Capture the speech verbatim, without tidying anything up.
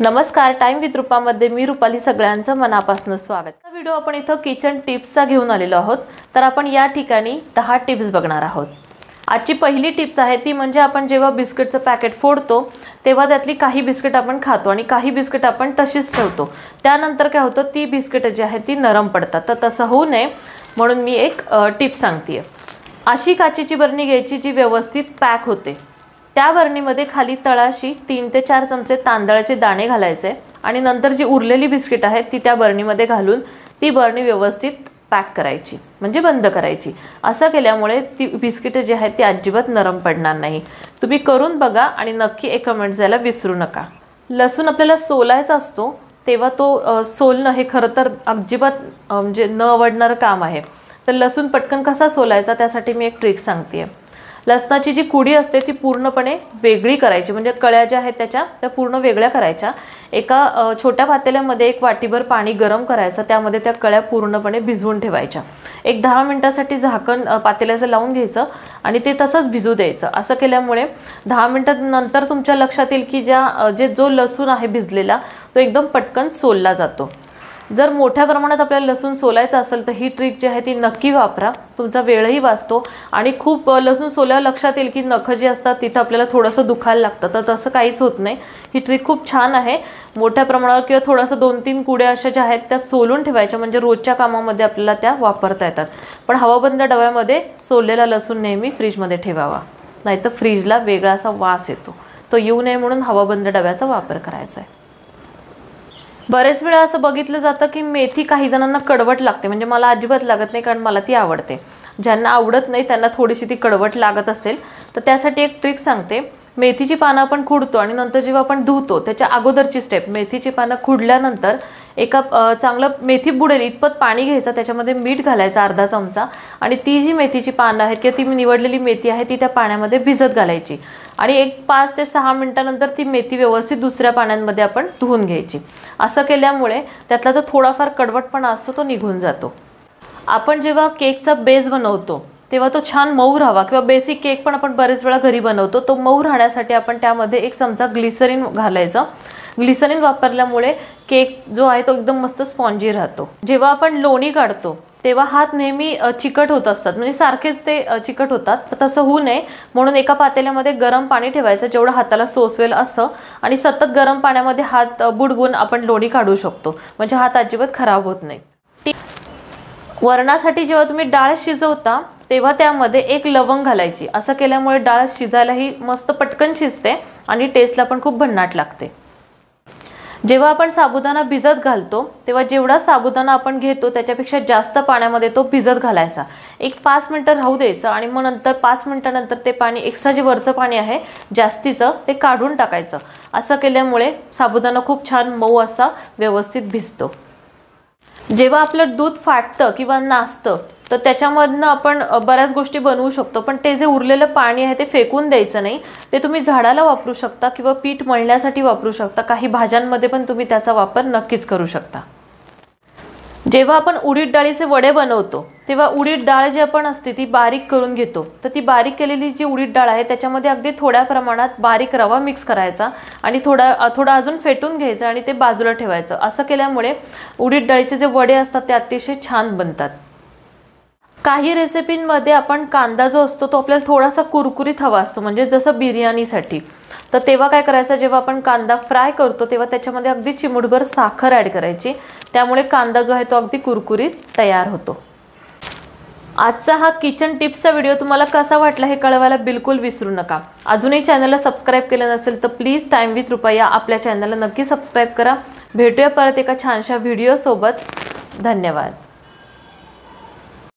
नमस्कार, time with रुपा मध्ये मी रुपाली सगळ्यांचं मनापासून स्वागत। व्हिडिओ आपण इथं किचन टिप्सचा घेऊन आलेलो आहोत। तर आपण या ठिकाणी दहा टिप्स बघणार आहोत। आजची पहिली टिप्स आहे ती म्हणजे आपण जेव्हा बिस्किटचं पॅकेट फोडतो तेव्हा त्यातली काही बिस्किट आपण खातो आणि काही बिस्किट आपण तशीच ठेवतो। त्यानंतर काय होतं, ती बिस्किट जी आहे ती नरम पडतात। तर तसं होऊ नये म्हणून मी एक टिप सांगते। अशी काचेची बरणी घ्यायची जी व्यवस्थित पॅक होते। त्या बरणीमध्ये खाली तळाशी तीन ते चार चमचे तांदळाचे दाणे घालायचे आणि नंतर जी उरलेली बिस्किट आहे ती त्या बरणीमध्ये घालून ती बरणी व्यवस्थित पॅक करायची, म्हणजे बंद करायची। असं केल्यामुळे ती बिस्किट जी आहे ती अजिबात नरम पडणार नाही। तुम्ही करून बघा आणि नक्की एक कमेंट द्यायला विसरू नका। लसूण आपल्याला सोलायचा असतो तेव्हा तो सोलणं हे खरं तर अजिबात म्हणजे न आवडणारं काम आहे। तर लसूण पटकन कसा सोलायचा त्यासाठी मी एक ट्रिक सांगते। लसणाची जी कुडी असते ती पूर्णपणे वेगळी करायची, म्हणजे कळ्या ज्या आहेत त्याच्या त्या पूर्ण वेगळ्या करायच्या। एका छोट्या पातेल्यामध्ये एक वाटीभर पाणी गरम करायचं, त्यामध्ये त्या कळ्या पूर्णपणे भिजवून ठेवायच्या। एक दहा मिनिटांसाठी झाकण पातेल्याचं लावून घ्यायचं आणि ते तसंच भिजू द्यायचं। असं केल्यामुळे दहा मिनिटांनंतर तुमच्या लक्षात येईल की ज्या जे जो लसूण आहे भिजलेला तो एकदम पटकन सोलला जातो। जर मोठ्या प्रमाणात आपल्याला लसूण सोलायचं असेल तर ही ट्रिक जी आहे ती नक्की वापरा, तुमचा वेळही वाचतो आणि खूप लसूण सोल्यावर लक्षात येईल की नख जी असतात तिथे आपल्याला थोडंसं दुखायला लागतं। तर तसं काहीच होत नाही, ही ट्रिक खूप छान आहे। मोठ्या प्रमाणावर किंवा थोडंसं दोन तीन कुड्या अशा ज्या आहेत त्या सोलून ठेवायच्या, म्हणजे रोजच्या कामामध्ये आपल्याला त्या वापरता येतात। पण हवाबंद डब्यामध्ये सोललेला लसूण नेहमी फ्रीजमध्ये ठेवावा, नाहीतर फ्रीजला वेगळा असा वास येतो, तो येऊ नये म्हणून हवाबंद डब्याचा वापर करायचा आहे। बरेच वेळा असं बघितलं जातं की मेथी काही जणांना कडवट लागते, म्हणजे मला अजिबात लागत नाही कारण मला ती आवडते। ज्यांना आवडत नाही त्यांना थोडीशी ती कडवट लागत असेल तर त्यासाठी एक ट्रिक सांगते। मेथीची पानं आपण खुडतो आणि नंतर जेव्हा आपण धुतो त्याच्या अगोदरची स्टेप, मेथीची पानं खुडल्यानंतर एका चांगलं मेथी बुडेल इतपत पाणी घ्यायचं, त्याच्यामध्ये मीठ घालायचं अर्धा चमचा आणि ती जी मेथीची पानं आहेत किंवा ती मी निवडलेली मेथी आहे ती त्या पाण्यामध्ये भिजत घालायची आणि एक पाच ते सहा मिनिटांनंतर ती मेथी व्यवस्थित दुसऱ्या पाण्यामध्ये आपण धुवून घ्यायची। असं केल्यामुळे त्यातला जो थोडाफार कडवटपणा असतो तो निघून जातो। आपण जेव्हा केकचा बेस बनवतो तेव्हा तो छान मऊ राहावा, किंवा बेसिक केक पण आपण बरेच वेळा घरी बनवतो, तो मऊ राहण्यासाठी आपण त्यामध्ये एक चमचा ग्लिसरीन घालायचा। ग्लिसरीन वापरल्यामुळे केक जो आहे तो एकदम मस्त स्पॉन्जी राहतो। जेव्हा आपण लोणी काढतो तेव्हा हात नेहमी चिकट होत असतात, म्हणजे सारखेच ते चिकट होतात। तर तसं होऊ नये म्हणून एका पातेल्यामध्ये गरम पाणी ठेवायचं, जेवढं हाताला सोसवेल असं, आणि सतत गरम पाण्यामध्ये हात बुडवून आपण लोणी काढू शकतो, म्हणजे हात अजिबात खराब होत नाही। वरणासाठी जेव्हा तुम्ही डाळ शिजवता तेव्हा त्यामध्ये एक लवंग घालायची। असं केल्यामुळे डाळ शिजायलाही मस्त पटकन शिजते आणि टेस्टला पण खूप भन्नाट लागते। जेव्हा आपण साबुदाणा भिजत घालतो तेव्हा जेवढा साबुदाणा आपण घेतो त्याच्यापेक्षा जास्त पाण्यामध्ये तो भिजत घालायचा, एक पाच मिनटं राहू द्यायचं आणि मग नंतर पाच मिनिटांनंतर ते पाणी एक्स्ट्रा जे वरचं पाणी आहे जास्तीचं ते काढून टाकायचं। असं केल्यामुळे साबुदाणा खूप छान मऊ असा व्यवस्थित भिजतो। जेव्हा आपलं दूध फाटतं किंवा नासतं तर त्याच्यामधनं आपण बऱ्याच गोष्टी बनवू शकतो, पण ते जे उरलेलं पाणी आहे ते फेकून द्यायचं नाही, ते तुम्ही झाडाला वापरू शकता किंवा पीठ मळण्यासाठी वापरू शकता। काही भाज्यांमध्ये पण तुम्ही त्याचा वापर नक्कीच करू शकता। जेव्हा आपण उडीद डाळीचे वडे बनवतो तेव्हा उडीद डाळ जी आपण असते ती बारीक करून घेतो, तर ती बारीक केलेली जी उडीद डाळ आहे त्याच्यामध्ये अगदी थोड्या प्रमाणात बारीक रवा मिक्स करायचा आणि थोडा थोडा अजून फेटून घ्यायचं आणि ते बाजूला ठेवायचं। असं केल्यामुळे उडीद डाळीचे जे वडे असतात ते अतिशय छान बनतात। काही रेसिपींमध्ये आपण कांदा जो असतो तो आपल्याला थोडासा कुरकुरीत हवा असतो, म्हणजे जसं बिर्याणीसाठी, तर तेव्हा काय करायचं, जेव्हा आपण कांदा फ्राय करतो तेव्हा त्याच्यामध्ये अगदी चिमूटभर साखर ॲड करायची, त्यामुळे कांदा जो आहे तो अगदी कुरकुरीत तयार होतो। आजचा हा किचन टिप्सचा व्हिडिओ तुम्हाला कसा वाटला हे कळवायला बिलकुल विसरू नका। अजूनही चॅनलला सबस्क्राईब केलं नसेल तर प्लीज टाइम विथ रुपा या आपल्या चॅनलला नक्की सबस्क्राईब करा। भेटूया परत एका छानशा व्हिडिओसोबत। धन्यवाद।